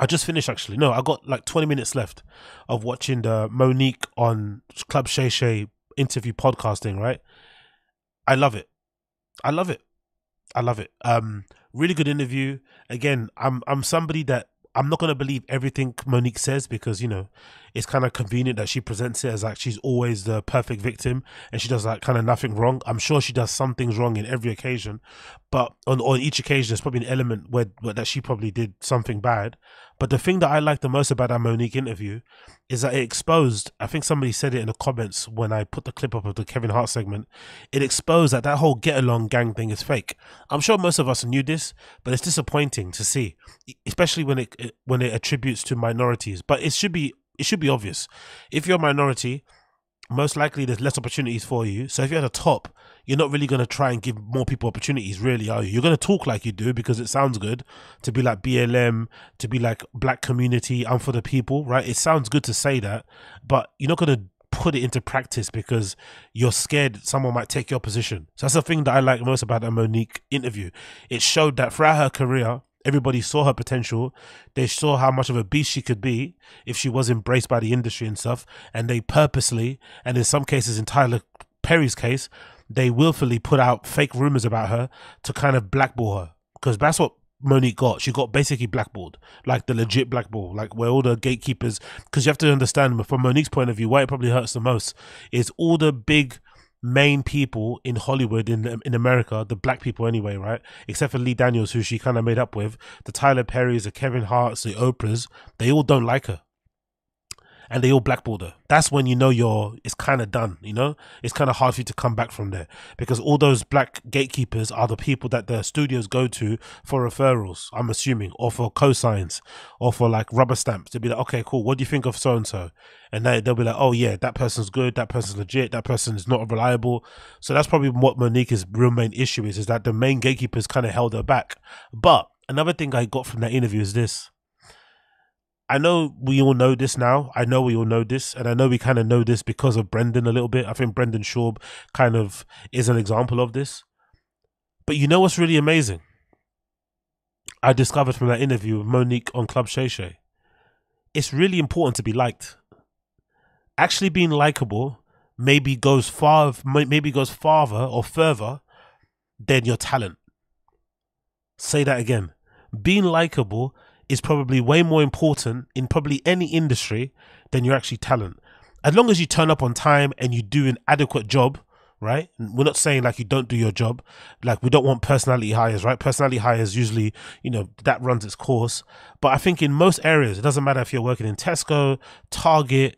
I just finished, actually. No, I got like 20 minutes left of watching the Monique on Club Shay Shay interview podcasting, right? I love it. I love it. I love it. Really good interview. Again, I'm somebody that I'm not going to believe everything Monique says because, you know, it's kind of convenient that she presents it as like she's always the perfect victim and she does like kind of nothing wrong. I'm sure she does some things wrong in every occasion, but on each occasion there's probably an element where that she probably did something bad. But the thing that I like the most about that Monique interview is that it exposed, I think somebody said it in the comments when I put the clip up of the Kevin Hart segment, it exposed that that whole get along gang thing is fake. I'm sure most of us knew this, but it's disappointing to see, especially when it attributes to minorities. But it should be obvious. If you're a minority, most likely there's less opportunities for you. So if you're at the top, you're not really going to try and give more people opportunities, really, are you? You're going to talk like you do because it sounds good to be like BLM, to be like black community, I'm for the people, right? It sounds good to say that, but you're not going to put it into practice because you're scared someone might take your position. So that's the thing that I like most about that Monique interview. It showed that throughout her career, everybody saw her potential. They saw how much of a beast she could be if she was embraced by the industry and stuff. And they purposely, and in some cases, in Tyler Perry's case, they willfully put out fake rumors about her to kind of blackball her. Because that's what Monique got. She got basically blackballed, like the legit blackball, like where all the gatekeepers, because you have to understand from Monique's point of view, why it probably hurts the most is all the big main people in Hollywood, in America, the black people anyway, right? Except for Lee Daniels, who she kind of made up with, the Tyler Perrys, the Kevin Harts, the Oprahs, they all don't like her. And they all blackballed her. That's when you know it's kind of done, you know? It's kind of hard for you to come back from there because all those black gatekeepers are the people that the studios go to for referrals, I'm assuming, or for cosigns, or for like rubber stamps. They'll be like, okay, cool, what do you think of so-and-so? And they'll be like, oh yeah, that person's good, that person's legit, that person is not reliable. So that's probably what Monique's real main issue is that the main gatekeepers kind of held her back. But another thing I got from that interview is this. I know we all know this now. I know we all know this. And I know we kind of know this because of Brendan a little bit. I think Brendan Schaub kind of is an example of this. But you know what's really amazing? I discovered from that interview with Monique on Club Shay Shay. It's really important to be liked. Actually being likable maybe goes farther or further than your talent. Say that again. Being likable is probably way more important in probably any industry than your actual talent. As long as you turn up on time and you do an adequate job, right? We're not saying like you don't do your job. Like we don't want personality hires, right? Personality hires usually, you know, that runs its course. But I think in most areas, it doesn't matter if you're working in Tesco, Target,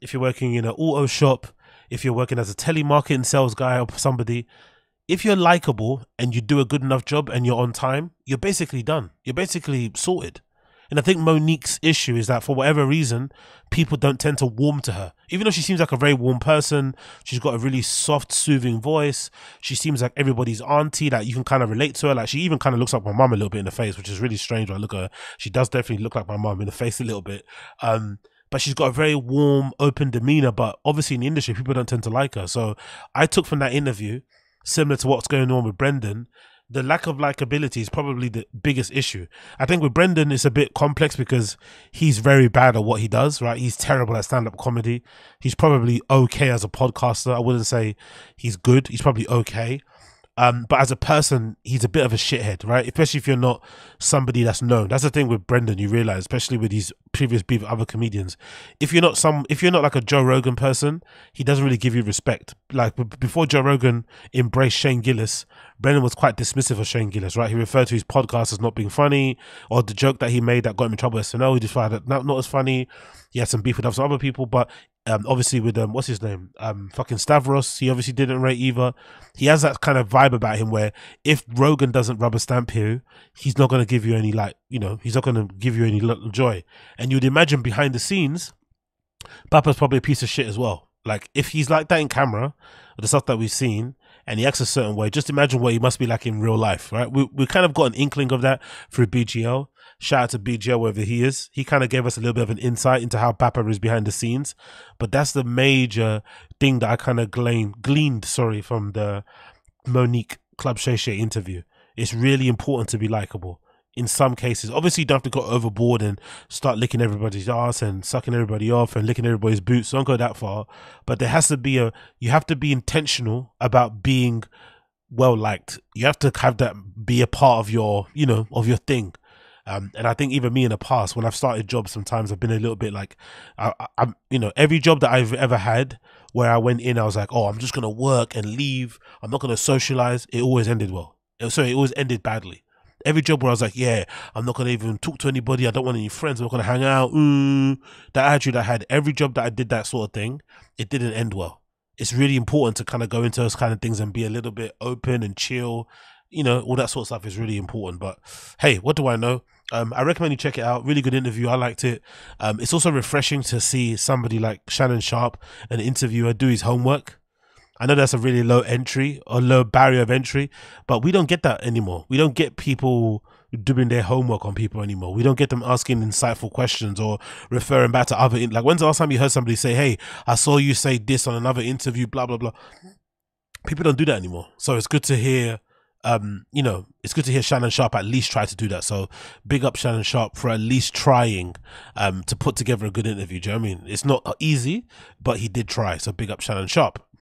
if you're working in an auto shop, if you're working as a telemarketing sales guy or somebody, if you're likable and you do a good enough job and you're on time, you're basically done. You're basically sorted. And I think Monique's issue is that for whatever reason, people don't tend to warm to her. Even though she seems like a very warm person, she's got a really soft, soothing voice. She seems like everybody's auntie, that you can kind of relate to her. Like she even kind of looks like my mum a little bit in the face, which is really strange when I look at her. She does definitely look like my mum in the face a little bit. But she's got a very warm, open demeanor. But obviously in the industry, people don't tend to like her. So I took from that interview, similar to what's going on with Brendan, the lack of likability is probably the biggest issue. I think with Brendan, it's a bit complex because he's very bad at what he does, right? He's terrible at stand-up comedy. He's probably okay as a podcaster. I wouldn't say he's good. He's probably okay. But as a person, he's a bit of a shithead, right? Especially if you're not somebody that's known. That's the thing with Brendan, you realize, especially with his previous beef with other comedians. If you're not like a Joe Rogan person, he doesn't really give you respect. Like before Joe Rogan embraced Shane Gillis, Brendan was quite dismissive of Shane Gillis, right? He referred to his podcast as not being funny, or the joke that he made that got him in trouble with SNL, he decided that not as funny. He had some beef with some other people, but obviously with what's his name, fucking Stavros, he obviously didn't rate either. He has that kind of vibe about him where if Rogan doesn't rubber stamp you, he's not going to give you any, like, you know, he's not going to give you any joy. And you'd imagine behind the scenes, BAPA's probably a piece of shit as well. Like if he's like that in camera, the stuff that we've seen, and he acts a certain way, just imagine what he must be like in real life, right? We kind of got an inkling of that through BGL. Shout out to BGL, wherever he is. He kind of gave us a little bit of an insight into how BAPA is behind the scenes. But that's the major thing that I kind of gleaned from the Monique Club Shay Shay interview. It's really important to be likable. in some cases. Obviously, you don't have to go overboard and start licking everybody's ass and sucking everybody off and licking everybody's boots. Don't go that far. But there has to be a, you have to be intentional about being well liked. You have to have that be a part of your, you know, of your thing. And I think even me in the past, when I've started jobs, sometimes I've been a little bit like, I'm, you know, every job that I've ever had where I went in, I was like, oh, I'm just going to work and leave. I'm not going to socialize. It always ended well. Sorry, it always ended badly. Every job where I was like, yeah, I'm not going to even talk to anybody. I don't want any friends. I'm not going to hang out. That attitude I had, every job that I did that sort of thing, it didn't end well. It's really important to kind of go into those kind of things and be a little bit open and chill. You know, all that sort of stuff is really important. But hey, what do I know? I recommend you check it out. Really good interview. I liked it. It's also refreshing to see somebody like Shannon Sharpe, an interviewer, do his homework. I know that's a really low entry or low barrier of entry, but we don't get that anymore. We don't get people doing their homework on people anymore. We don't get them asking insightful questions or referring back to other, like, when's the last time you heard somebody say, hey, I saw you say this on another interview, blah, blah, blah. People don't do that anymore. So it's good to hear. You know, it's good to hear Shannon Sharpe at least try to do that. So big up Shannon Sharpe for at least trying to put together a good interview. Do you know what I mean? It's not easy, but he did try. So big up Shannon Sharpe.